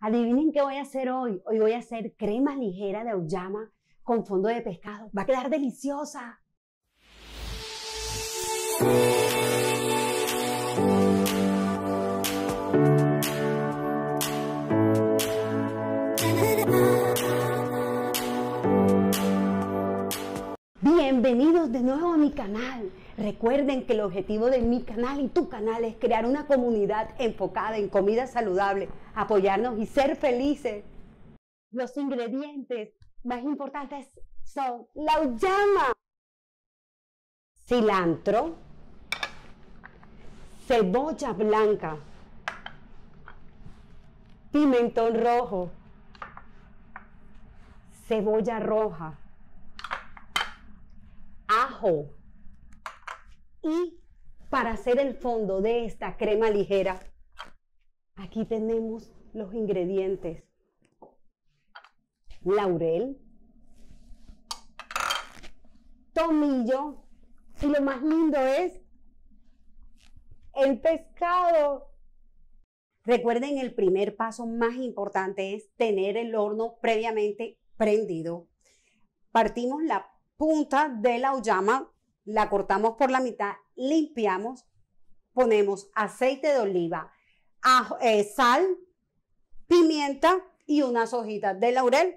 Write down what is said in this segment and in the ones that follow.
Adivinen qué voy a hacer hoy. Hoy voy a hacer crema ligera de auyama con fondo de pescado. Va a quedar deliciosa. Bienvenidos de nuevo a mi canal. Recuerden que el objetivo de mi canal y tu canal es crear una comunidad enfocada en comida saludable, apoyarnos y ser felices. Los ingredientes más importantes son la auyama, cilantro, cebolla blanca, pimentón rojo, cebolla roja, ajo. Y para hacer el fondo de esta crema ligera, aquí tenemos los ingredientes: laurel, tomillo y lo más lindo es el pescado. Recuerden, el primer paso más importante es tener el horno previamente prendido. Partimos la punta de la auyama, la cortamos por la mitad, limpiamos, ponemos aceite de oliva, ajo, sal, pimienta y unas hojitas de laurel,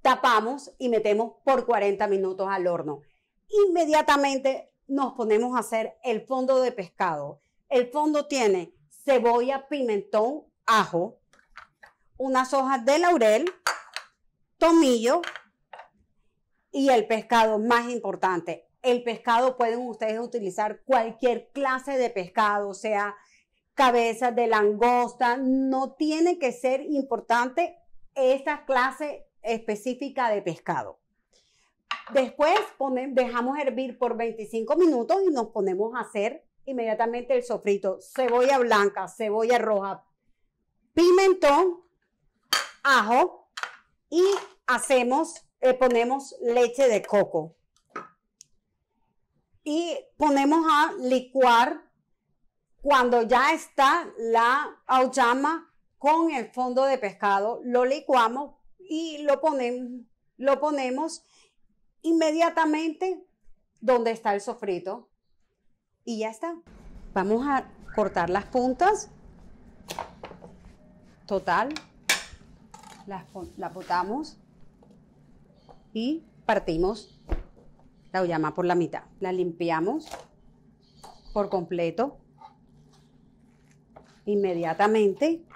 tapamos y metemos por 40 minutos al horno. Inmediatamente nos ponemos a hacer el fondo de pescado. El fondo tiene cebolla, pimentón, ajo, unas hojas de laurel, tomillo y el pescado más importante. El pescado, pueden ustedes utilizar cualquier clase de pescado, o sea, cabezas de langosta, no tiene que ser importante esta clase específica de pescado. Después dejamos hervir por 25 minutos y nos ponemos a hacer inmediatamente el sofrito: cebolla blanca, cebolla roja, pimentón, ajo y ponemos leche de coco. Y ponemos a licuar cuando ya está la auyama con el fondo de pescado. Lo licuamos y lo ponemos inmediatamente donde está el sofrito. Y ya está. Vamos a cortar las puntas. Total. Las botamos y partimos la auyama por la mitad, la limpiamos por completo inmediatamente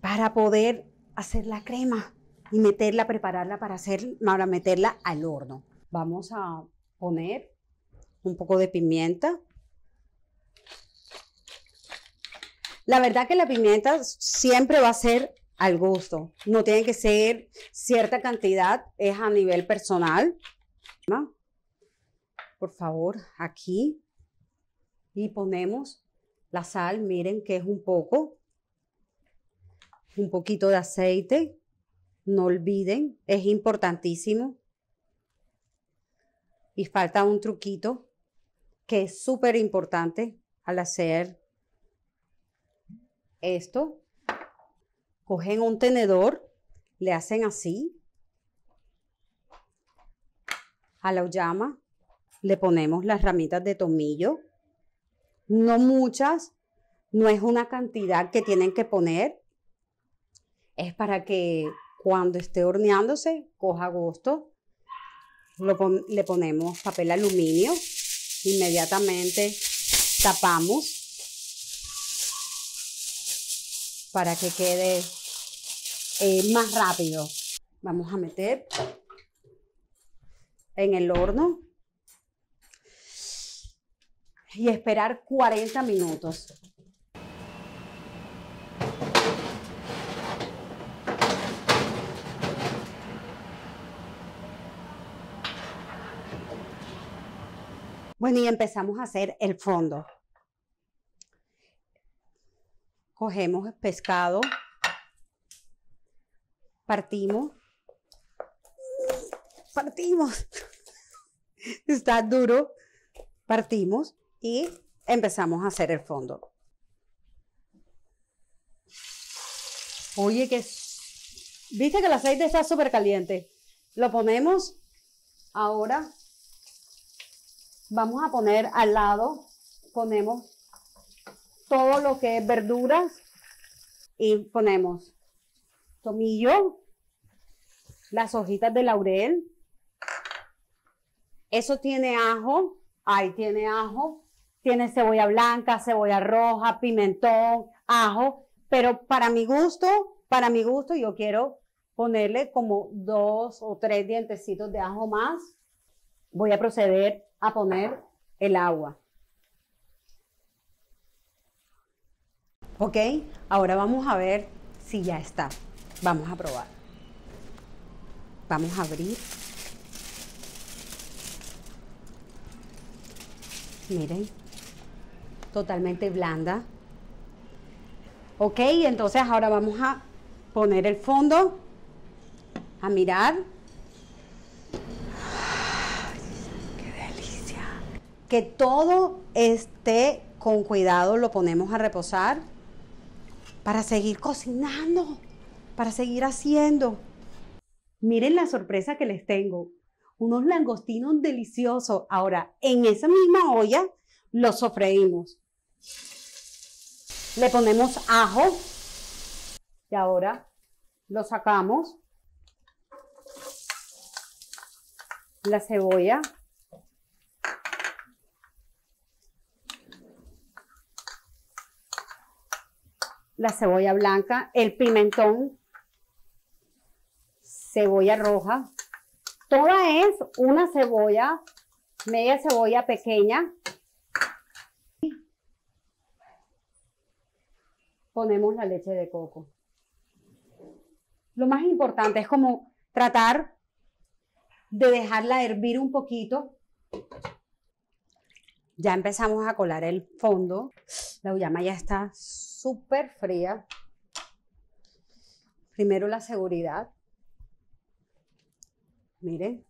para poder hacer la crema y meterla, prepararla para meterla al horno. Vamos a poner un poco de pimienta. La verdad que la pimienta siempre va a ser al gusto, no tiene que ser cierta cantidad, es a nivel personal. Por favor, aquí. Y ponemos la sal, miren que es un poquito de aceite, no olviden, es importantísimo. Y falta un truquito que es súper importante al hacer esto. Cogen un tenedor, le hacen así a la auyama, le ponemos las ramitas de tomillo, no muchas, no es una cantidad que tienen que poner, es para que cuando esté horneándose coja gusto. Le ponemos papel aluminio, inmediatamente tapamos para que quede más rápido. Vamos a meter en el horno y esperar 40 minutos. Bueno, y empezamos a hacer el fondo. Cogemos el pescado, partimos, está duro, partimos y empezamos a hacer el fondo. Oye, que viste que el aceite está súper caliente. Lo ponemos. Ahora vamos a poner al lado, ponemos todo lo que es verduras y ponemos tomillo, las hojitas de laurel. Eso tiene ajo, ahí tiene ajo, tiene cebolla blanca, cebolla roja, pimentón, ajo, pero para mi gusto yo quiero ponerle como 2 o 3 dientecitos de ajo más. Voy a proceder a poner el agua. Ok, ahora vamos a ver si ya está. Vamos a probar. Vamos a abrir. Miren, totalmente blanda. Ok, entonces ahora vamos a poner el fondo. A mirar. ¡Qué delicia! Que todo esté con cuidado, lo ponemos a reposar para seguir cocinando, para seguir haciendo. Miren la sorpresa que les tengo. Unos langostinos deliciosos. Ahora, en esa misma olla los sofreímos. Le ponemos ajo y ahora lo sacamos. La cebolla, la cebolla blanca, el pimentón, cebolla roja, toda es una cebolla, media cebolla pequeña. Ponemos la leche de coco. Lo más importante es como tratar de dejarla hervir un poquito. Ya empezamos a colar el fondo. La uyama ya está súper fría. Primero la seguridad. Miren.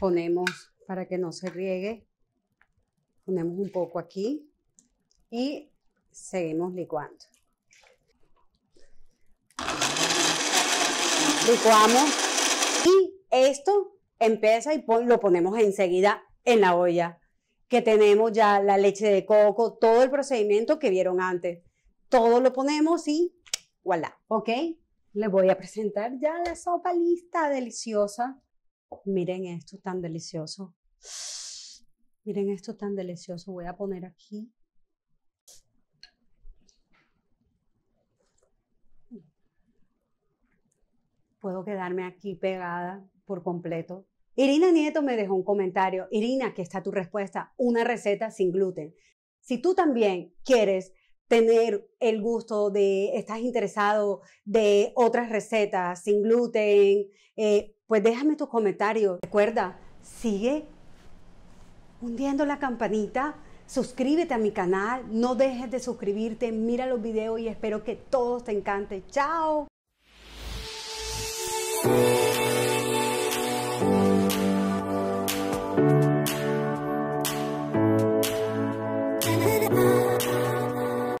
Ponemos, para que no se riegue, ponemos un poco aquí y seguimos licuando. Licuamos y esto empieza y lo ponemos enseguida en la olla, que tenemos ya la leche de coco, todo el procedimiento que vieron antes. Todo lo ponemos y voilà. Ok, les voy a presentar ya la sopa lista, deliciosa. Miren esto tan delicioso. Miren esto tan delicioso. Voy a poner aquí. Puedo quedarme aquí pegada por completo. Irina Nieto me dejó un comentario. Irina, aquí está tu respuesta. Una receta sin gluten. Si tú también quieres tener el gusto de, estás interesado de otras recetas sin gluten, pues déjame tus comentarios. Recuerda, sigue hundiendo la campanita. Suscríbete a mi canal. No dejes de suscribirte. Mira los videos y espero que todos te encanten. ¡Chao!